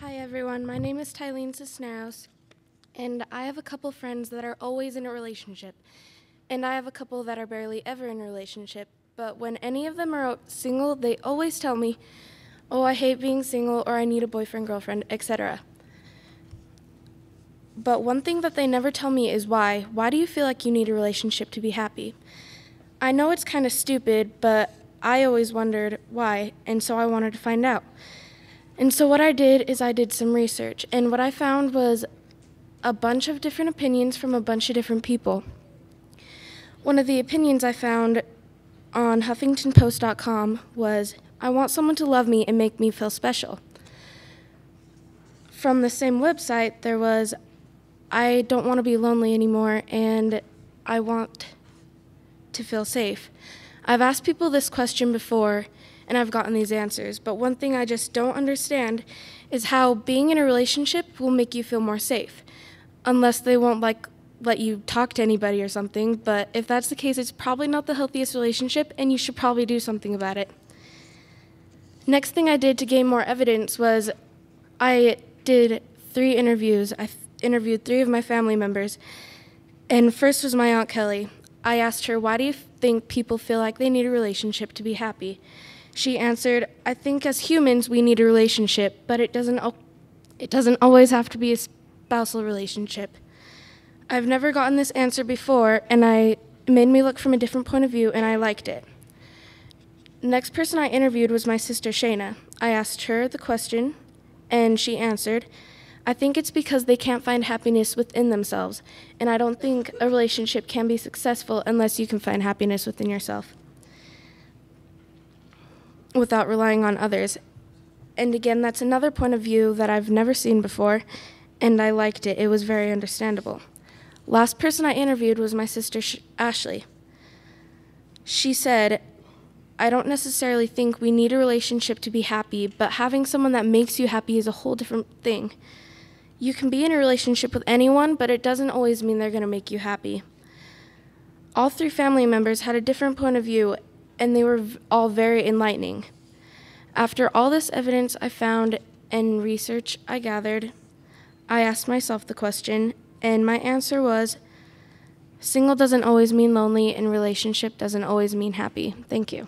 Hi everyone, my name is Tyleen Cisneros, and I have a couple friends that are always in a relationship, and I have a couple that are barely ever in a relationship, but when any of them are single, they always tell me, oh, I hate being single, or I need a boyfriend, girlfriend, etc. But one thing that they never tell me is why. Why do you feel like you need a relationship to be happy? I know it's kind of stupid, but I always wondered why, and so I wanted to find out. And so what I did is I did some research, and what I found was a bunch of different opinions from a bunch of different people. One of the opinions I found on HuffingtonPost.com was, I want someone to love me and make me feel special. From the same website, there was, I don't want to be lonely anymore, and I want to feel safe. I've asked people this question before, and I've gotten these answers, but one thing I just don't understand is how being in a relationship will make you feel more safe, unless they won't let you talk to anybody or something, but if that's the case, it's probably not the healthiest relationship, and you should probably do something about it. Next thing I did to gain more evidence was I did 3 interviews. I interviewed 3 of my family members, and first was my Aunt Kelly. I asked her, why do you think people feel like they need a relationship to be happy? She answered, I think as humans we need a relationship, but it doesn't always have to be a spousal relationship. I've never gotten this answer before, and it made me look from a different point of view, and I liked it. Next person I interviewed was my sister Shayna. I asked her the question, and she answered, I think it's because they can't find happiness within themselves, and I don't think a relationship can be successful unless you can find happiness within yourself, without relying on others. And again, that's another point of view that I've never seen before, and I liked it. It was very understandable. Last person I interviewed was my sister Ashley. She said, I don't necessarily think we need a relationship to be happy, but having someone that makes you happy is a whole different thing. You can be in a relationship with anyone, but it doesn't always mean they're going to make you happy. All 3 family members had a different point of view, and they were all very enlightening. After all this evidence I found and research I gathered, I asked myself the question, and my answer was, single doesn't always mean lonely, and relationship doesn't always mean happy. Thank you.